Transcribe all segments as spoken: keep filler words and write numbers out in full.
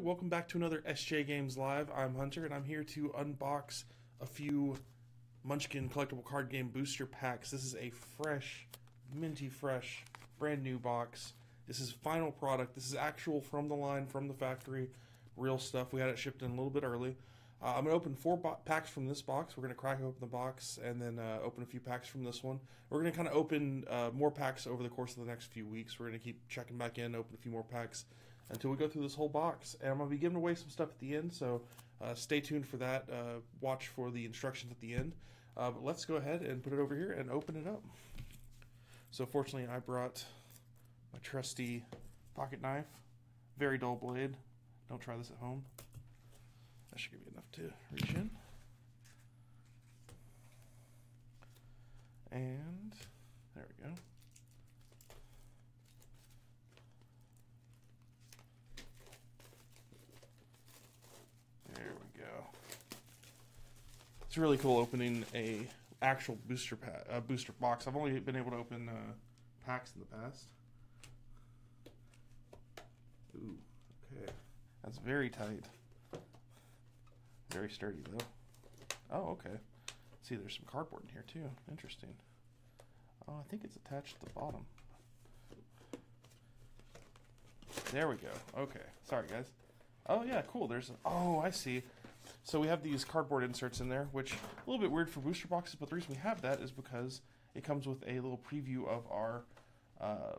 Welcome back to another S J Games Live. I'm Hunter, and I'm here to unbox a few Munchkin Collectible Card Game booster packs. This is a fresh, minty fresh, brand new box. This is final product. This is actual from the line, from the factory, real stuff. We had it shipped in a little bit early. Uh, I'm going to open four packs from this box. We're going to crack open the box and then uh, open a few packs from this one. We're going to kind of open uh, more packs over the course of the next few weeks. We're going to keep checking back in, open a few more packs until we go through this whole box. And I'm going to be giving away some stuff at the end, so uh, stay tuned for that. Uh, watch for the instructions at the end. Uh, but let's go ahead and put it over here and open it up. So fortunately, I brought my trusty pocket knife. Very dull blade. Don't try this at home. That should give me enough to reach in. And there we go. There we go. It's really cool opening a actual booster pack, uh, booster box. I've only been able to open uh, packs in the past. Ooh, okay. That's very tight. Very sturdy though. Oh, okay. See, there's some cardboard in here too. Interesting. Oh, I think it's attached to the bottom. There we go. Okay. Sorry, guys. Oh yeah, cool. There's an, oh, I see. So we have these cardboard inserts in there, which a little bit weird for booster boxes, but the reason we have that is because it comes with a little preview of our uh,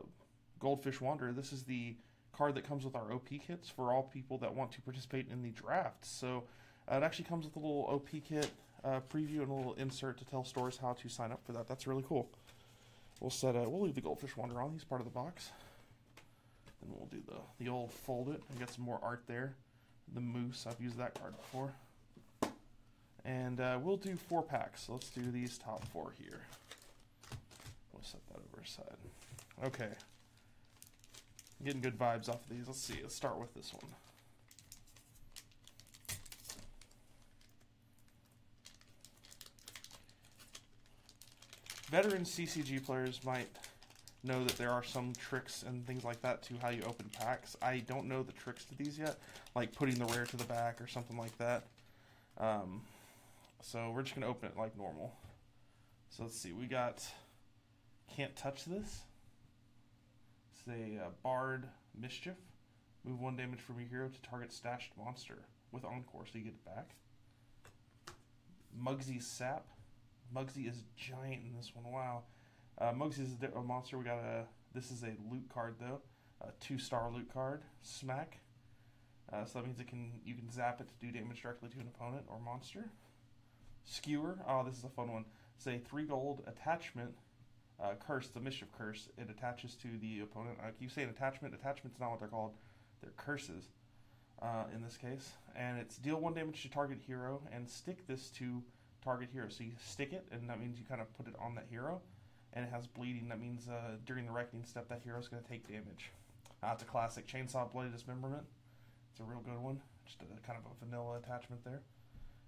Goldfish Wanderer. This is the card that comes with our O P kits for all people that want to participate in the draft. So Uh, it actually comes with a little O P kit uh, preview and a little insert to tell stores how to sign up for that. That's really cool. We'll set a, we'll leave the Goldfish Wanderer on. He's part of the box. Then we'll do the the old fold it and get some more art there. The moose. I've used that card before. And uh, we'll do four packs. So let's do these top four here. We'll set that over aside. Okay. I'm getting good vibes off of these. Let's see. Let's start with this one. Veteran C C G players might know that there are some tricks and things like that to how you open packs. I don't know the tricks to these yet, like putting the rare to the back or something like that. Um, so we're just going to open it like normal. So let's see, we got Can't Touch This. It's a uh, Bard Mischief. Move one damage from your hero to target stashed monster with Encore, so you get it back. Muggsy's Sap. Muggsy is giant in this one. Wow. Uh, Muggsy is a monster. We got a. This is a loot card though. A two-star loot card. Smack. Uh, so that means it can. You can zap it to do damage directly to an opponent or monster. Skewer. Oh, this is a fun one. It's a three gold attachment. Uh, curse. The mischief curse. It attaches to the opponent. I keep saying attachment. Attachment's not what they're called. They're curses. Uh, in this case, and it's deal one damage to target hero and stick this to target hero. So you stick it, and that means you kind of put it on that hero, and it has bleeding. That means uh, during the reckoning step, that hero's going to take damage. Uh, it's a classic chainsaw blade dismemberment. It's a real good one. Just a kind of a vanilla attachment there.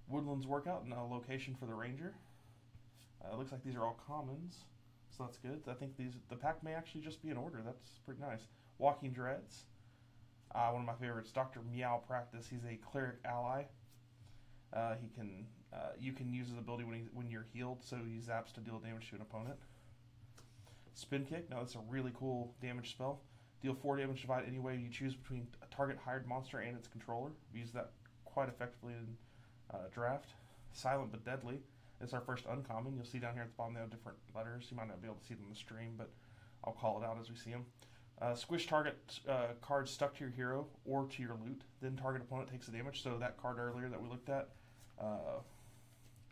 Woodlands workout and a location for the ranger. Uh, it looks like these are all commons, so that's good. I think these the pack may actually just be in order. That's pretty nice. Walking Dreads. Uh, one of my favorites, Doctor Meow Practice. He's a cleric ally. Uh, he can. Uh, you can use his ability when, he, when you're healed, so he zaps to deal damage to an opponent. Spin Kick. Now, that's a really cool damage spell. Deal four damage, divide any way you choose between a target hired monster and its controller. We've used that quite effectively in uh, draft. Silent but Deadly. It's our first uncommon. You'll see down here at the bottom they have different letters. You might not be able to see them in the stream, but I'll call it out as we see them. Uh, squish target uh, card stuck to your hero or to your loot. Then target opponent takes the damage. So that card earlier that we looked at, Uh,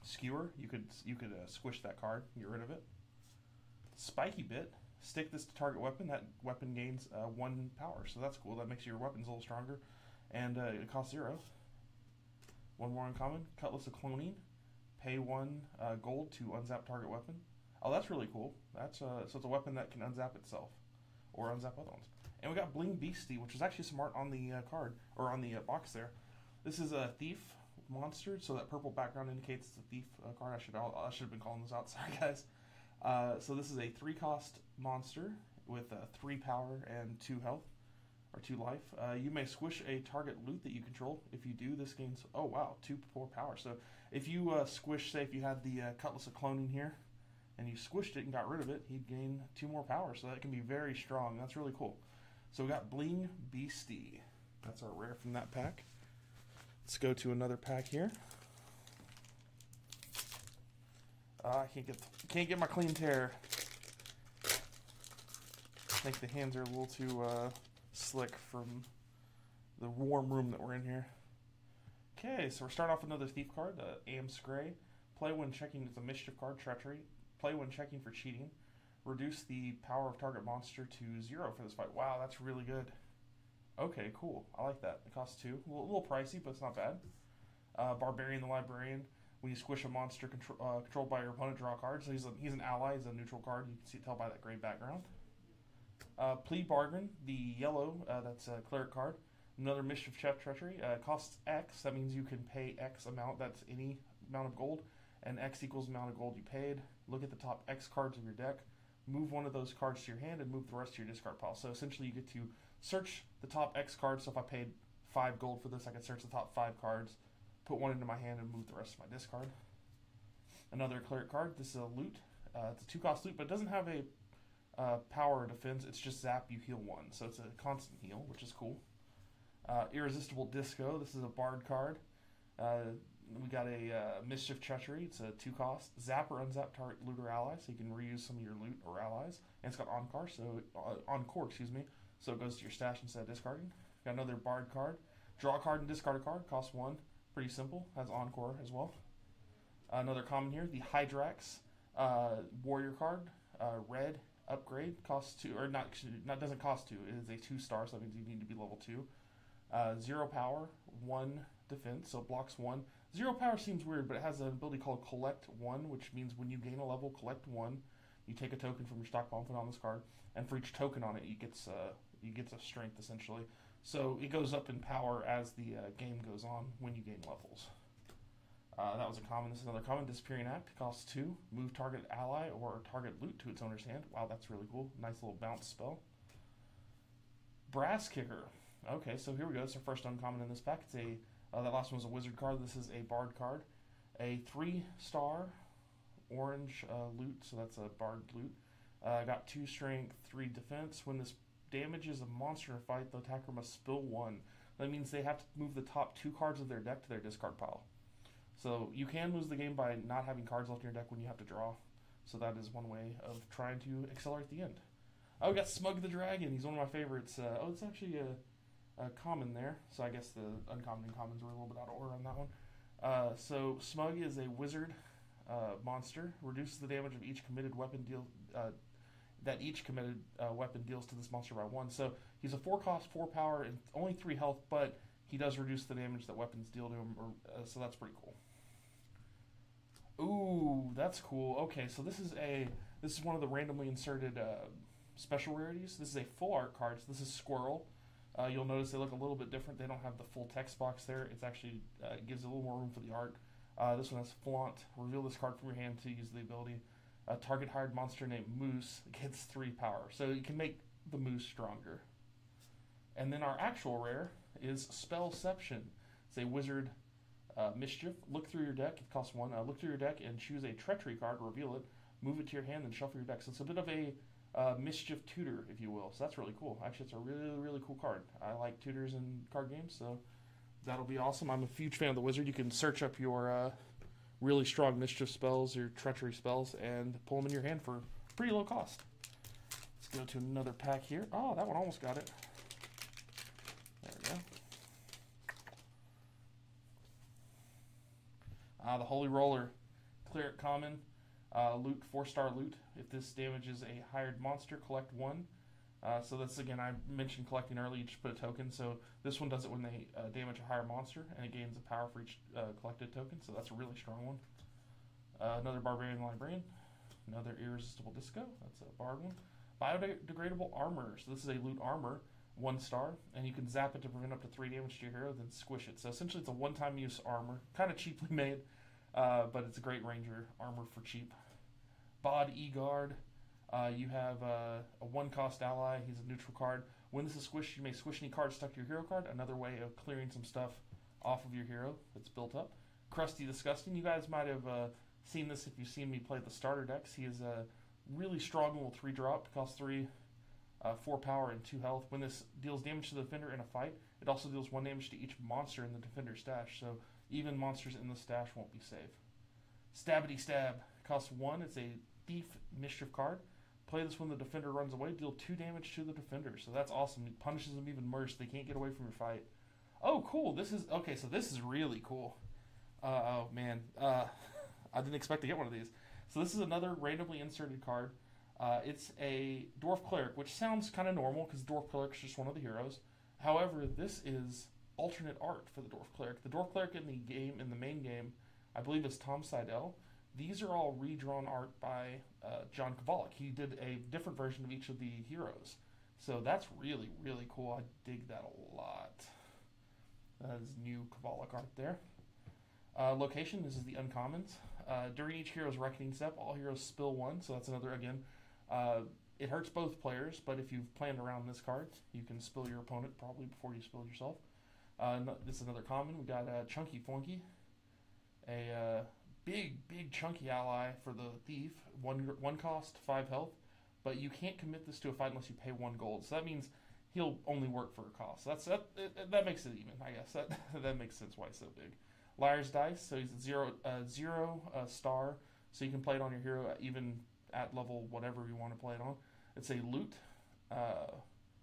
skewer, you could you could uh, squish that card and get rid of it. Spiky Bit, stick this to target weapon. That weapon gains uh, one power, so that's cool. That makes your weapons a little stronger, and uh, it costs zero. One more uncommon, Cutlass of Cloning. Pay one uh, gold to unzap target weapon. Oh, that's really cool. That's uh, so it's a weapon that can unzap itself, or unzap other ones. And we got Bling Beastie, which is actually smart on the uh, card or on the uh, box there. This is a thief monster, so that purple background indicates it's a thief uh, card. I should I should have been calling this out, sorry guys. Uh, so this is a three cost monster with uh, three power and two health. or two life. Uh, you may squish a target loot that you control. If you do, this gains, oh wow, two poor power. So if you uh, squish, say if you had the uh, Cutlass of Cloning here, and you squished it and got rid of it, he'd gain two more power. So that can be very strong. That's really cool. So we got Bling Beastie. That's our rare from that pack. Let's go to another pack here. Uh, I can't get can't get my clean tear. I think the hands are a little too uh, slick from the warm room that we're in here. Okay, so we're starting off with another Thief card, the Am Scray. Play when checking, it's a Mischief card, Treachery. Play when checking for cheating. Reduce the power of target monster to zero for this fight. Wow, that's really good. Okay, cool. I like that. It costs two. A little, a little pricey, but it's not bad. Uh, Barbarian the Librarian. When you squish a monster contro uh, controlled by your opponent, draw a card. So he's, a, he's an ally. He's a neutral card. You can see, tell by that gray background. Uh, Plea Bargain, the yellow, uh, that's a Cleric card. Another Mischief Chef Treachery. Uh, costs X. That means you can pay X amount. That's any amount of gold. And X equals the amount of gold you paid. Look at the top X cards of your deck. Move one of those cards to your hand and move the rest to your discard pile. So essentially you get to search the top X cards. So if I paid five gold for this, I could search the top five cards, put one into my hand, and move the rest of my discard. Another Cleric card. This is a loot. Uh, it's a two-cost loot, but it doesn't have a uh, power or defense. It's just zap, you heal one. So it's a constant heal, which is cool. Uh, Irresistible Disco. This is a Bard card. Uh, we got a uh, Mischief Treachery. It's a two-cost. Zap or unzap target loot or ally, so you can reuse some of your loot or allies. And it's got Encore, so uh, Encore, excuse me. So it goes to your stash instead of discarding. Got another Bard card. Draw a card and discard a card. Costs one. Pretty simple. Has Encore as well. Another common here, the Hydrax uh, Warrior card. Uh, red upgrade costs two, or not? Not doesn't cost two. It is a two-star, so that means you need to be level two. Uh, zero power, one defense, so blocks one. Zero power seems weird, but it has an ability called Collect One, which means when you gain a level, collect one. You take a token from your stockpile and put on this card, and for each token on it, you gets uh, you gets a strength essentially. So it goes up in power as the uh, game goes on when you gain levels. Uh, that was a common. This is another common. Disappearing Act costs two. Move target ally or target loot to its owner's hand. Wow, that's really cool. Nice little bounce spell. Brass Kicker. Okay, so here we go. It's our first uncommon in this pack. It's a uh, that last one was a Wizard card. This is a Bard card. A three-star orange uh, loot, so that's a Bard loot. Uh, got two strength, three defense. When this damages a monster in a fight, the attacker must spill one. That means they have to move the top two cards of their deck to their discard pile. So you can lose the game by not having cards left in your deck when you have to draw. So that is one way of trying to accelerate the end. Oh, we got Smug the Dragon. He's one of my favorites. Uh, oh, it's actually a, a common there. So I guess the uncommon and commons were a little bit out of order on that one. Uh, so Smug is a wizard uh, monster. Reduces the damage of each committed weapon deal... Uh, that each committed uh, weapon deals to this monster by one. So he's a four cost, four power, and only three health, but he does reduce the damage that weapons deal to him, or, uh, so that's pretty cool. Ooh, that's cool. Okay, so this is a this is one of the randomly inserted uh, special rarities. This is a full art card, so this is Squirrel. Uh, you'll notice they look a little bit different. They don't have the full text box there. It's actually uh, gives a little more room for the art. Uh, this one has Flaunt. Reveal this card from your hand to use the ability. A target hired monster named Moose gets three power. So you can make the Moose stronger. And then our actual rare is Spellception. It's a wizard uh, mischief. Look through your deck. It costs one. Uh, look through your deck and choose a treachery card, reveal it, move it to your hand, and shuffle your deck. So it's a bit of a uh, mischief tutor, if you will. So that's really cool. Actually, it's a really, really cool card. I like tutors in card games, so that'll be awesome. I'm a huge fan of the wizard. You can search up your... Uh, really strong mischief spells, your treachery spells, and pull them in your hand for pretty low cost. Let's go to another pack here. Oh, that one almost got it. There we go. Uh, the Holy Roller, cleric common, uh, loot, four-star loot. If this damages a hired monster, collect one. Uh, so that's, again, I mentioned collecting early, you just put a token, so this one does it when they uh, damage a higher monster, and it gains a power for each uh, collected token, so that's a really strong one. Uh, another Barbarian Librarian, another Irresistible Disco, that's a Bard one. Biodegradable Armor, so this is a loot armor, one star, and you can zap it to prevent up to three damage to your hero, then squish it. So essentially it's a one-time use armor, kind of cheaply made, uh, but it's a great ranger armor for cheap. Bod E-Guard. Uh, you have uh, a one-cost ally. He's a neutral card. When this is squished, you may squish any card stuck to your hero card. Another way of clearing some stuff off of your hero that's built up. Krusty Disgusting. You guys might have uh, seen this if you've seen me play the starter decks. He is uh, really strong with three drop. Costs three, uh, four power, and two health. When this deals damage to the defender in a fight, it also deals one damage to each monster in the defender's stash. So even monsters in the stash won't be safe. Stabity Stab. Costs one. It's a Thief Mischief card. Play this when the defender runs away. Deal two damage to the defender. So that's awesome. It punishes them even worse. They can't get away from your fight. Oh, cool. This is... Okay, so this is really cool. Uh, oh, man. Uh, I didn't expect to get one of these. So this is another randomly inserted card. Uh, it's a Dwarf Cleric, which sounds kind of normal because Dwarf Cleric is just one of the heroes. However, this is alternate art for the Dwarf Cleric. The Dwarf Cleric in the game, in the main game, I believe is Tom Seidel. These are all redrawn art by uh, John Kovalic. He did a different version of each of the heroes. So that's really, really cool. I dig that a lot. That is new Kovalic art there. Uh, location, this is the uncommons. Uh, during each hero's reckoning step, all heroes spill one. So that's another, again, uh, it hurts both players, but if you've planned around this card, you can spill your opponent probably before you spill yourself. Uh, no, this is another common. We got uh, Chunky Funky, a... Uh, Big, big chunky ally for the thief. One, one cost, five health. But you can't commit this to a fight unless you pay one gold. So that means he'll only work for a cost. That's that. It, that makes it even, I guess. That that makes sense why it's so big. Liar's Dice. So he's a zero, uh, zero uh, star. So you can play it on your hero even at level whatever you want to play it on. It's a loot, uh,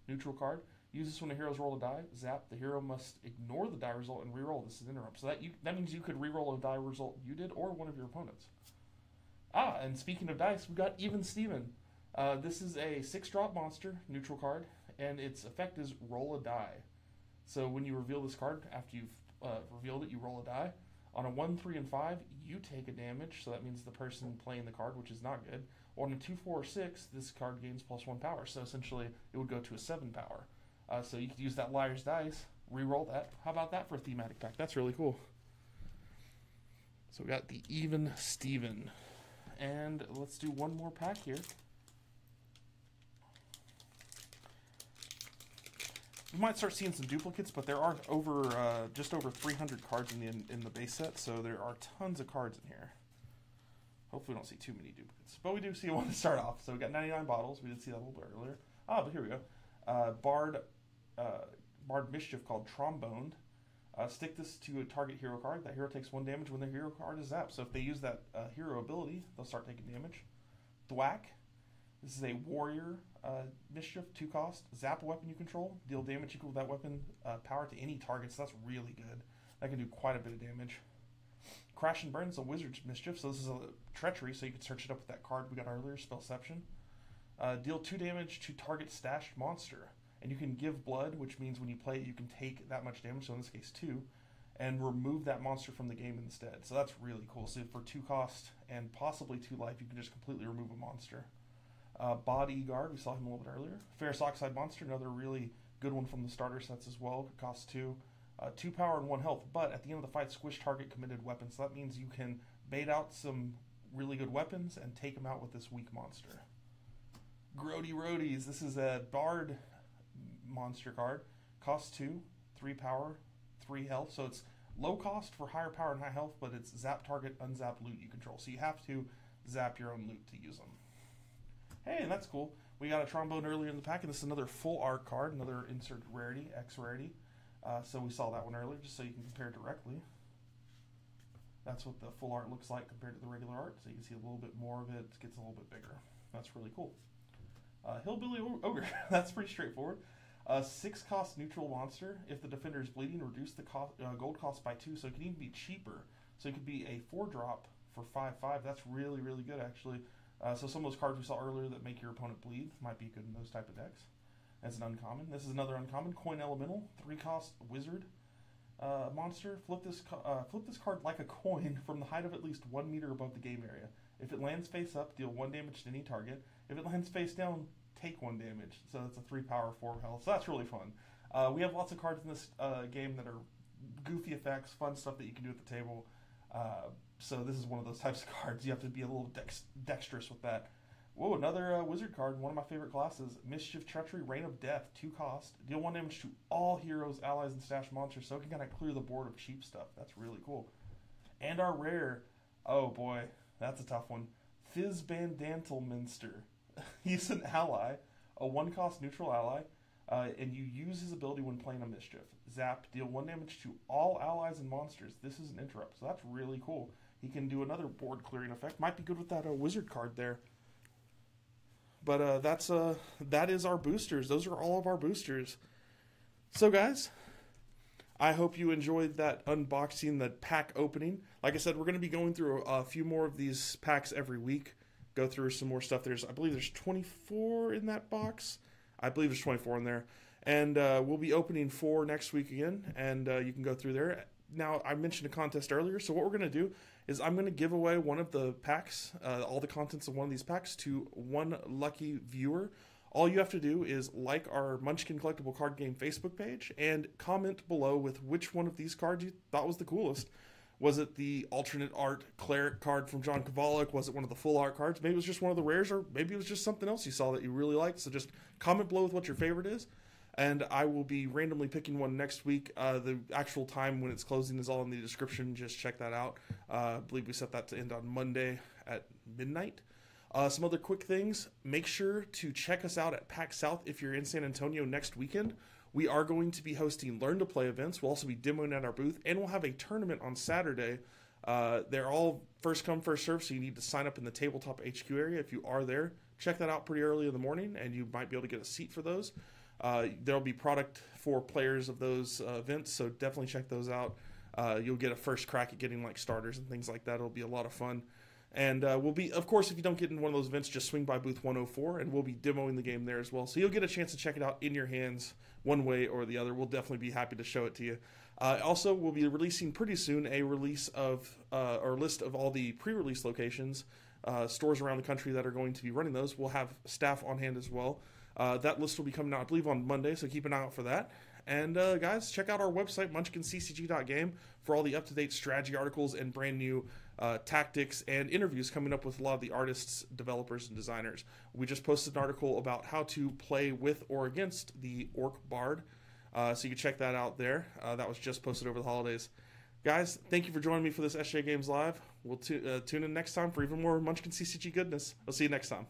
neutral card. Use this when the heroes roll a die. Zap. The hero must ignore the die result and re-roll. This is interrupt. So that you, that means you could re-roll a die result you did or one of your opponents. Ah, and speaking of dice, we got Even Steven. Uh, this is a six drop monster, neutral card, and its effect is roll a die. So when you reveal this card, after you've uh, revealed it, you roll a die. On a one, three, and five, you take a damage, so that means the person playing the card, which is not good. On a two, four, or six, this card gains plus one power, so essentially it would go to a seven power. Uh, so you could use that Liar's Dice, re-roll that. How about that for a thematic pack? That's really cool. So we got the Even Steven. And let's do one more pack here. We might start seeing some duplicates, but there are over uh, just over three hundred cards in the, in, in the base set, so there are tons of cards in here. Hopefully we don't see too many duplicates. But we do see one to start off. So we got ninety-nine bottles. We did see that a little bit earlier. Ah, but here we go. Uh, Bard... Uh, Bard Mischief called Trombone. Uh, stick this to a target hero card. That hero takes one damage when their hero card is zapped. So if they use that uh, hero ability, they'll start taking damage. Thwack. This is a Warrior uh, Mischief, two cost. Zap a weapon you control. Deal damage equal to that weapon uh, power to any target. So that's really good. That can do quite a bit of damage. Crash and Burn is a Wizard's Mischief. So this is a Treachery, so you can search it up with that card we got earlier, Spellception. Uh, deal two damage to target stashed monster. And you can give blood, which means when you play it, you can take that much damage, so in this case two, and remove that monster from the game instead. So that's really cool. So for two cost and possibly two life, you can just completely remove a monster. Uh, Bodyguard, we saw him a little bit earlier. Ferrous Oxide Monster, another really good one from the starter sets as well. Could cost two. Uh, two power and one health, but at the end of the fight, squish target committed weapon. So that means you can bait out some really good weapons and take them out with this weak monster. Grody Roadies, this is a Bard monster card. Costs two, three power, three health. So it's low cost for higher power and high health, but it's zap target, unzap loot you control. So you have to zap your own loot to use them. Hey, and that's cool. We got a Trombone earlier in the pack, and this is another full art card, another insert rarity, X rarity. Uh, so we saw that one earlier, just so you can compare directly. That's what the full art looks like compared to the regular art. So you can see a little bit more of it. It gets a little bit bigger. That's really cool. Uh, Hillbilly Ogre, that's pretty straightforward. Uh, six cost neutral monster. If the defender is bleeding, reduce the cost, uh, gold cost by two, so it can even be cheaper. So it could be a four drop for five five. That's really, really good, actually. Uh, so some of those cards we saw earlier that make your opponent bleed might be good in those type of decks. That's an uncommon. This is another uncommon. Coin Elemental, three cost wizard uh, monster. Flip this uh, flip this card like a coin from the height of at least one meter above the game area. If it lands face up, deal one damage to any target. If it lands face down, take one damage. So that's a three power, four health. So that's really fun. Uh, we have lots of cards in this uh, game that are goofy effects, fun stuff that you can do at the table. Uh, so this is one of those types of cards. You have to be a little dex dexterous with that. Whoa, another uh, wizard card, one of my favorite classes. Mischief, Treachery, Reign of Death, two cost. Deal one damage to all heroes, allies, and stash monsters, so it can kind of clear the board of cheap stuff. That's really cool. And our rare, oh boy, that's a tough one. Fizbandantelminster. He's an ally, a one cost neutral ally, uh, and you use his ability when playing a Mischief. Zap, deal one damage to all allies and monsters. This is an interrupt, so that's really cool. He can do another board clearing effect. Might be good with that uh, wizard card there. But uh, that's uh, that is our boosters. Those are all of our boosters. So, guys, I hope you enjoyed that unboxing, the pack opening. Like I said, we're going to be going through a few more of these packs every week. Go through some more stuff. There's, I believe there's twenty-four in that box. I believe there's twenty-four in there. And uh, we'll be opening four next week again, and uh, you can go through there. Now, I mentioned a contest earlier, so what we're going to do is I'm going to give away one of the packs, uh, all the contents of one of these packs, to one lucky viewer. All you have to do is like our Munchkin Collectible Card Game Facebook page and comment below with which one of these cards you thought was the coolest. Was it the alternate art cleric card from John Kovalic? Was it one of the full art cards? Maybe it was just one of the rares, or maybe it was just something else you saw that you really liked. So just comment below with what your favorite is. And I will be randomly picking one next week. Uh, the actual time when it's closing is all in the description. Just check that out. Uh, I believe we set that to end on Monday at midnight. Uh, some other quick things. Make sure to check us out at PAX South if you're in San Antonio next weekend. We are going to be hosting Learn to Play events. We'll also be demoing at our booth. And we'll have a tournament on Saturday. Uh, they're all first come, first serve, so you need to sign up in the Tabletop H Q area if you are there. Check that out pretty early in the morning, and you might be able to get a seat for those. Uh, there'll be product for players of those uh, events, so definitely check those out. Uh, you'll get a first crack at getting like starters and things like that. It'll be a lot of fun. And uh, we'll be, of course, if you don't get in one of those events, just swing by booth one oh four, and we'll be demoing the game there as well. So you'll get a chance to check it out in your hands one way or the other. We'll definitely be happy to show it to you. Uh, also, we'll be releasing pretty soon a release of, uh, or list of all the pre-release locations, uh, stores around the country that are going to be running those. We'll have staff on hand as well. Uh, that list will be coming out, I believe, on Monday, so keep an eye out for that. And, uh, guys, check out our website, munchkin c c g dot game, for all the up-to-date strategy articles and brand-new uh, tactics and interviews coming up with a lot of the artists, developers, and designers. We just posted an article about how to play with or against the Orc Bard, uh, so you can check that out there. Uh, that was just posted over the holidays. Guys, thank you for joining me for this S J Games Live. We'll t uh, tune in next time for even more Munchkin C C G goodness. I'll see you next time.